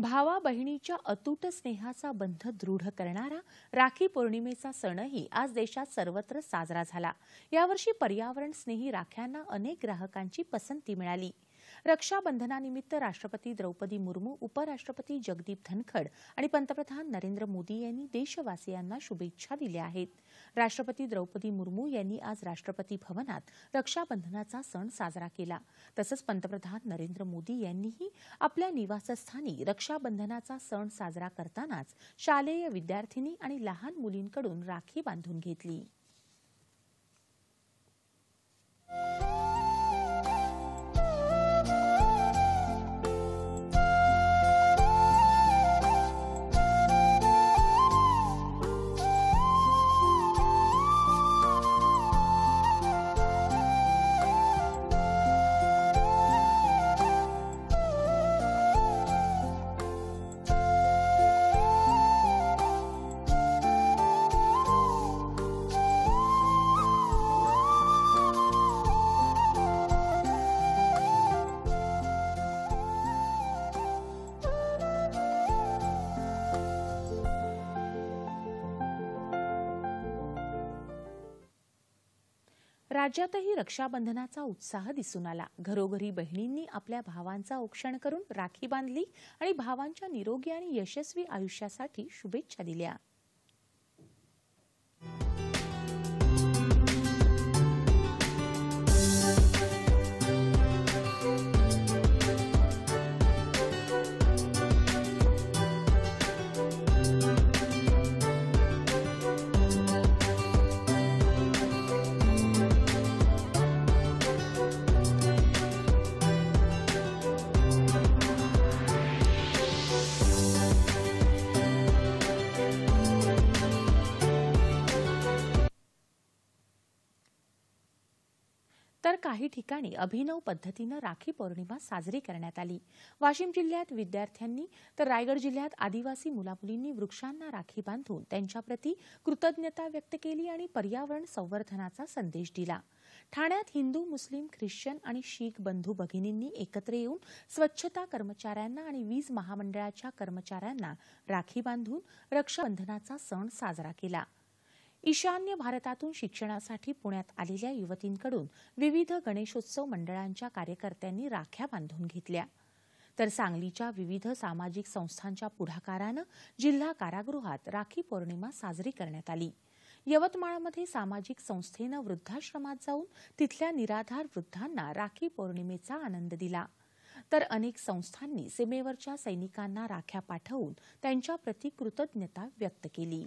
भावा बहिणीच्या अतूट स्नेहाचा बंध दृढ करणारा राखी पौर्णिमेचा सणही आज देशात सर्वत्र साजरा झाला। यावर्षी पर्यावरण स्नेही राख्यांना अनेक ग्राहकांची पसंती मिळाली। रक्षाबंधनानिमित्त राष्ट्रपती द्रौपदी मुर्मू, उपराष्ट्रपती जगदीप धनखड़ आणि पंतप्रधान नरेन्द्र मोदी यांनी देशवासियांना शुभेच्छा दिल्या आहेत। राष्ट्रपती द्रौपदी मुर्मू यांनी आज राष्ट्रपती भवनात रक्षाबंधनाचा सण साजरा केला। तसंच पंतप्रधान नरेंद्र मोदी यांनीही आपल्या निवासस्थानी रक्षाबंधनाचा सण साजरा करतानाच शालेय विद्यार्थिनी आणि लहान मुलींकडून राखी बांधून घेतली। राज्यातही रक्षाबंधनाचा उत्साह दिसून आला। घरोघरी बहिणींनी आपल्या भावांचा औक्षण करून राखी बांधली आणि भावांच्या निरोगी आणि यशस्वी आयुष्यासाठी शुभेच्छा दिल्या। तर काही ठिकाणी अभिनव पद्धतीने राखी पौर्णिमा साजरी करण्यात आली। वाशिम जिल्ह्यात विद्यार्थ्यांनी तर रायगड जिल्ह्यात आदिवासी मुलामुलींनी वृक्षांना राखी बांधून त्यांच्याप्रती कृतज्ञता व्यक्त केली आणि पर्यावरण संवर्धनाचा संदेश दिला। ठाण्यात हिंदू, मुस्लिम, ख्रिश्चन आणि शीख बंधू भगिनींनी एकत्र येऊन स्वच्छता कर्मचाऱ्यांना आणि वीज महामंडळाच्या कर्मचाऱ्यांना राखी बांधून रक्षाबंधनाचा सण साजरा केला। ईशान्य भारतातून शिक्षणासाठी पुण्यात आलेल्या युवतींकडून विविध गणेशोत्सव मंडळांच्या कार्यकर्त्यांनी राख्या बांधून घेतल्या। तर सांगलीच्या विविध सामाजिक संस्थांच्या पुढाकारानं जिल्हा कारागृहात राखी पौर्णिमा साजरी करण्यात आली। यवतमाळमध्ये सामाजिक संस्थेनं वृद्धाश्रमात जाऊन तिथल्या निराधार वृद्धांना राखी पौर्णिमेचा आनंद दिला। तर अनेक संस्थांनी सीमेवरच्या सैनिकांना राख्या पाठवून त्यांच्याप्रती कृतज्ञता व्यक्त केली।